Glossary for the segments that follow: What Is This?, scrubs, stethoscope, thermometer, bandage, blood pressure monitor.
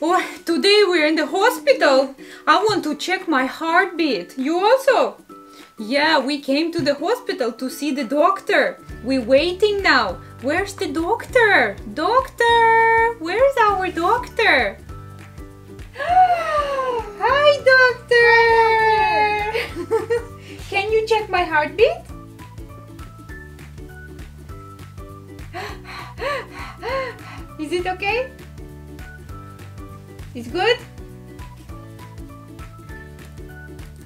Oh, today we're in the hospital. I want to check my heartbeat. You also? Yeah, we came to the hospital to see the doctor. We're waiting now. Where's the doctor? Doctor! Where's our doctor? Hi, doctor! Hi, doctor. Can you check my heartbeat? Is it okay? It's good?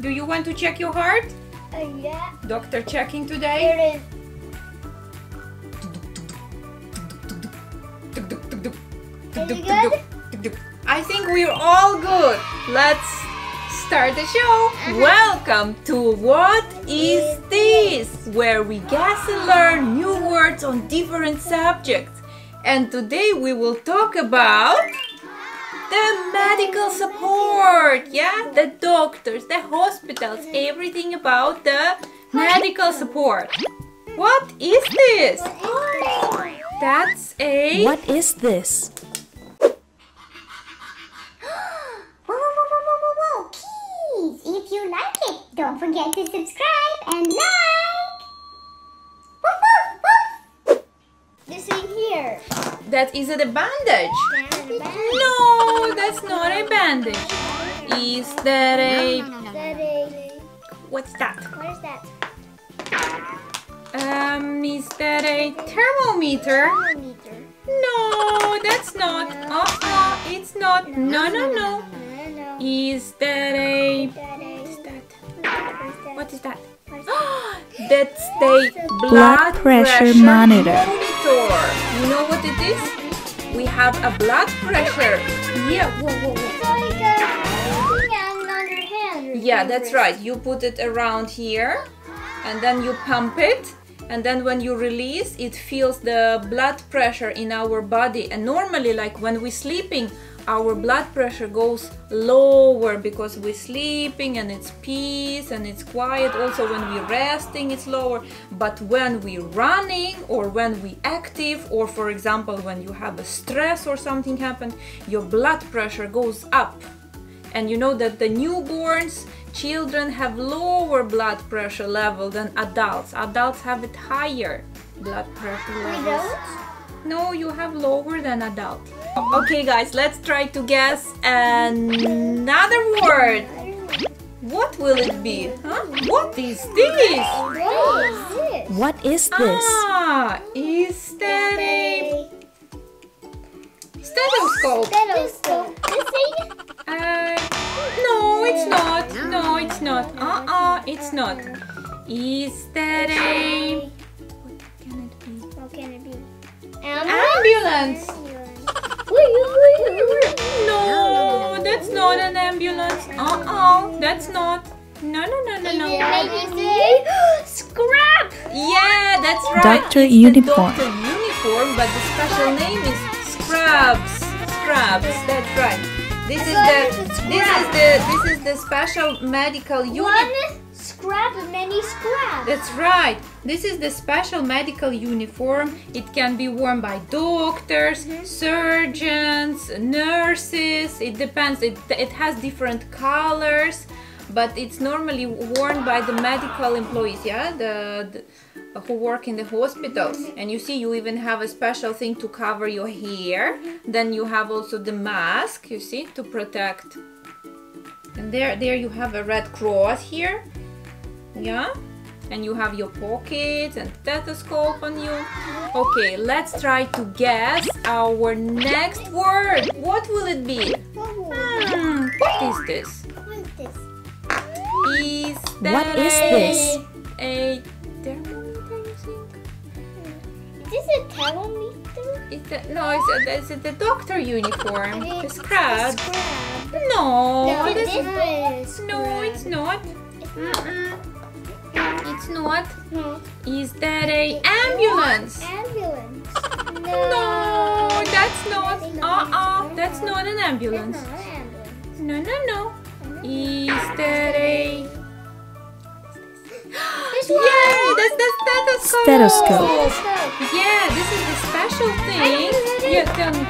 Do you want to check your heart? Yeah. Doctor checking today? Here is. Is it good? I think we're all good. Let's start the show. Welcome to What Is This? Where we guess and learn new words on different subjects. And today we will talk about the medical support, yeah? The doctors, the hospitals, everything about the medical support. What is this? That's a... What is this? Whoa. Please, if you like it, don't forget to subscribe and like. Woof. This in here. That is a bandage. No, that's not a bandage. Is that a... What's that? What is that? Is that a thermometer? No, that's not. Oh, no, it's not. No. Is that a... What is that? That's the blood pressure monitor. You know what it is? We have a blood pressure. Yeah, whoa. Yeah, that's right. You put it around here and then you pump it. And then when you release, it feels the blood pressure in our body. And normally, like when we're sleeping, our blood pressure goes lower because we're sleeping and it's peace and it's quiet. Also when we're resting, it's lower. But when we're running or when we're active, or for example when you have a stress or something happened, your blood pressure goes up. And you know that the newborns, children have lower blood pressure level than adults. Adults have it higher blood pressure levels. No, you have lower than adult. Okay guys, let's try to guess another word. What will it be? Huh? What is this? What is this? Ah, is that a... stethoscope? No, it's not. No, it's not. It's not. Is that a... Ambulance. No, that's not an ambulance. That's not. No. Scrub. Yeah, that's right. Doctor uniform. Doctor uniform, but the special name is scrubs. Scrubs. That's right. This is the special medical uniform. Scrub, many scrubs. That's right. This is the special medical uniform. It can be worn by doctors, surgeons, nurses. It depends. It has different colors, but it's normally worn by the medical employees, yeah, the who work in the hospitals. And you see, you even have a special thing to cover your hair. Then you have also the mask, you see, to protect. And there you have a red cross here. Yeah, and you have your pockets and stethoscope on you. Okay, let's try to guess our next word. What will it be? What is this? What is this? A thermometer, you think? Is this a thermometer? No, it's the doctor uniform. The scrub. No, it's not. It's not. No. Is that a ambulance? Ambulance. No, that's not. That's not an ambulance. No. Is that a... Yeah, that's the stethoscope. Yeah, this is the special thing. Yeah, tell me.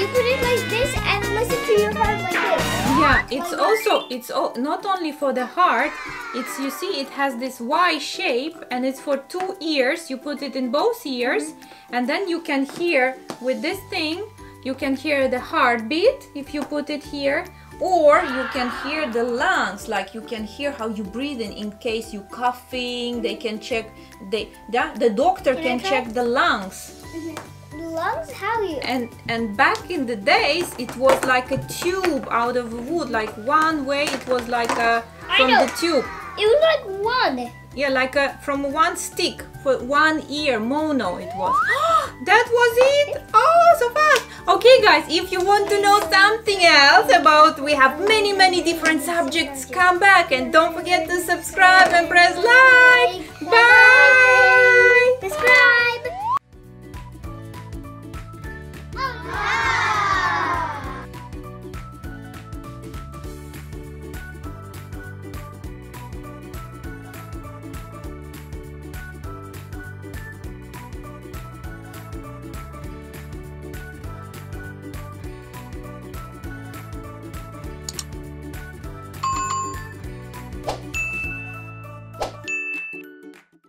You put it like this and listen to your heart like this. Yeah, it's also, it's not only for the heart, it's, you see, it has this Y shape and it's for two ears. You put it in both ears, mm-hmm. and then you can hear with this thing, you can hear the heartbeat if you put it here, or you can hear the lungs, like you can hear how you breathe in case you coughing. They can check, the doctor can check the lungs. Mm-hmm. Lungs, how you? And back in the days, it was like a tube out of wood, like one way. It was like a from the tube. It was like one. Yeah, like a from one stick for one ear, mono. It was. That was it. Oh, so fast. Okay, guys, if you want to know something else about, we have many different subjects. Come back and don't forget to subscribe and press like. Bye. Subscribe. Ah!